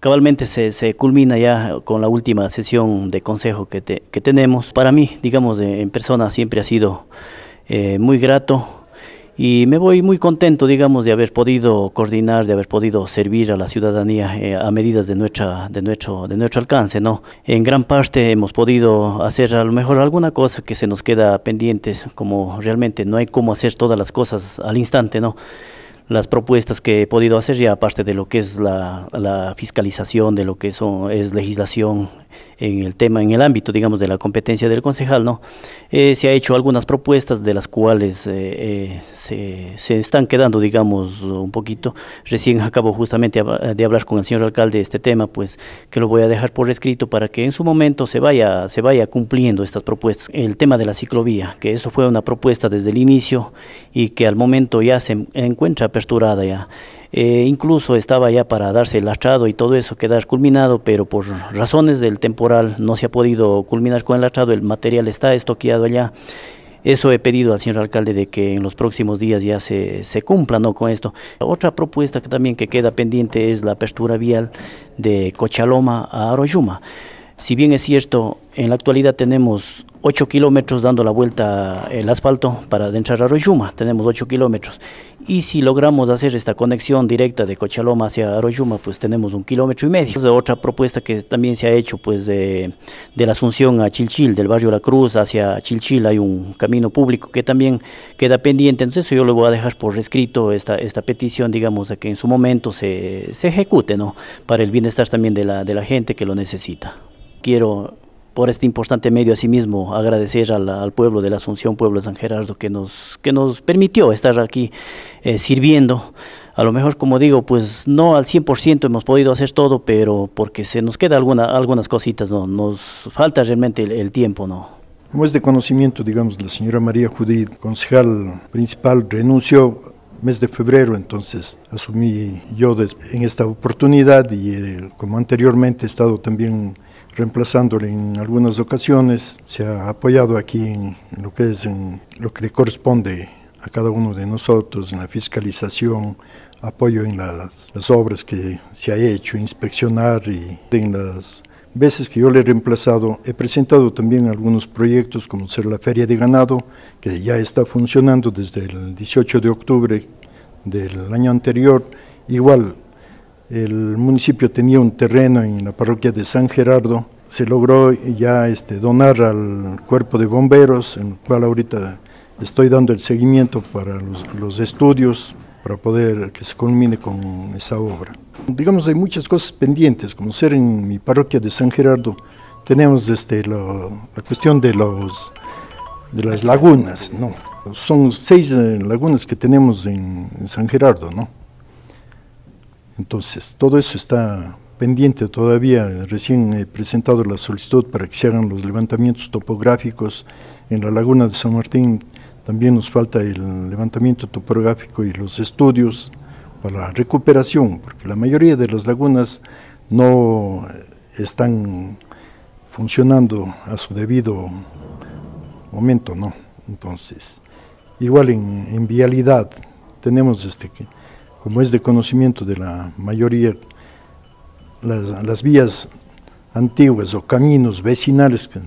Cabalmente se culmina ya con la última sesión de consejo que tenemos. Para mí, digamos, en persona siempre ha sido muy grato y me voy muy contento, digamos, de haber podido coordinar, de haber podido servir a la ciudadanía a medidas de nuestro alcance, ¿no? En gran parte hemos podido hacer a lo mejor alguna cosa que se nos queda pendientes, como realmente no hay cómo hacer todas las cosas al instante, ¿no? Las propuestas que he podido hacer ya, aparte de lo que es la fiscalización, de lo que es legislación en el tema, en el ámbito, digamos, de la competencia del concejal, ¿no? Se ha hecho algunas propuestas de las cuales se están quedando, digamos, un poquito. Recién acabo justamente de hablar con el señor alcalde de este tema, pues que lo voy a dejar por escrito para que en su momento se vaya cumpliendo estas propuestas. El tema de la ciclovía, que eso fue una propuesta desde el inicio y que al momento ya se encuentra aperturada ya. Incluso estaba ya para darse el lastrado y todo eso, quedar culminado, pero por razones del temporal no se ha podido culminar con el lastrado, el material está estoqueado allá. Eso he pedido al señor alcalde de que en los próximos días ya se cumpla, ¿no?, con esto. Otra propuesta que también que queda pendiente es la apertura vial de Cochaloma a Aroyuma. Si bien es cierto, en la actualidad tenemos 8 kilómetros dando la vuelta el asfalto para adentrar a Aroyuma, tenemos 8 kilómetros. Y si logramos hacer esta conexión directa de Cochaloma hacia Aroyuma, pues tenemos 1,5 kilómetros. Entonces, otra propuesta que también se ha hecho, pues de la Asunción a Chilchil, del barrio La Cruz hacia Chilchil, hay un camino público que también queda pendiente. Entonces yo lo voy a dejar por escrito esta petición, digamos, de que en su momento se ejecute, ¿no?, para el bienestar también de la gente que lo necesita. Quiero, por este importante medio, asimismo, agradecer al pueblo de la Asunción, pueblo de San Gerardo, que nos permitió estar aquí sirviendo. A lo mejor, como digo, pues no al 100% hemos podido hacer todo, pero porque se nos queda algunas cositas, ¿no? Nos falta realmente el tiempo, ¿no? Como es de conocimiento, digamos, la señora María Judith, concejal principal, renunció mes de febrero, entonces asumí yo en esta oportunidad y como anteriormente he estado también reemplazándole en algunas ocasiones, se ha apoyado aquí en lo que le corresponde a cada uno de nosotros, en la fiscalización, apoyo en las obras que se ha hecho, inspeccionar, y en las veces que yo le he reemplazado, he presentado también algunos proyectos, como ser la Feria de Ganado, que ya está funcionando desde el 18 de octubre del año anterior. Igual, el municipio tenía un terreno en la parroquia de San Gerardo, se logró ya donar al cuerpo de bomberos, en el cual ahorita estoy dando el seguimiento para los estudios, para poder que se culmine con esa obra. Digamos, hay muchas cosas pendientes, como ser en mi parroquia de San Gerardo, tenemos la cuestión de las lagunas, ¿no? Son 6 lagunas que tenemos en San Gerardo, ¿no? Entonces, todo eso está pendiente todavía. Recién he presentado la solicitud para que se hagan los levantamientos topográficos. En la laguna de San Martín también nos falta el levantamiento topográfico y los estudios para la recuperación, porque la mayoría de las lagunas no están funcionando a su debido momento, ¿no? Entonces, igual en vialidad tenemos que, como es de conocimiento de la mayoría, las vías antiguas o caminos vecinales que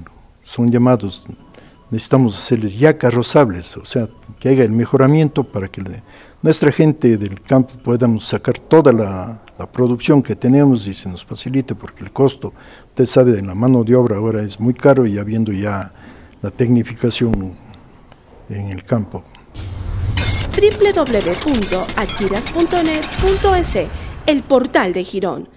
son llamados, necesitamos hacerles ya carrozables, o sea, que haya el mejoramiento para que nuestra gente del campo podamos sacar toda la producción que tenemos y se nos facilite, porque el costo, usted sabe, de la mano de obra ahora es muy caro, y habiendo ya la tecnificación en el campo. www.achiras.net.es, el portal de Girón.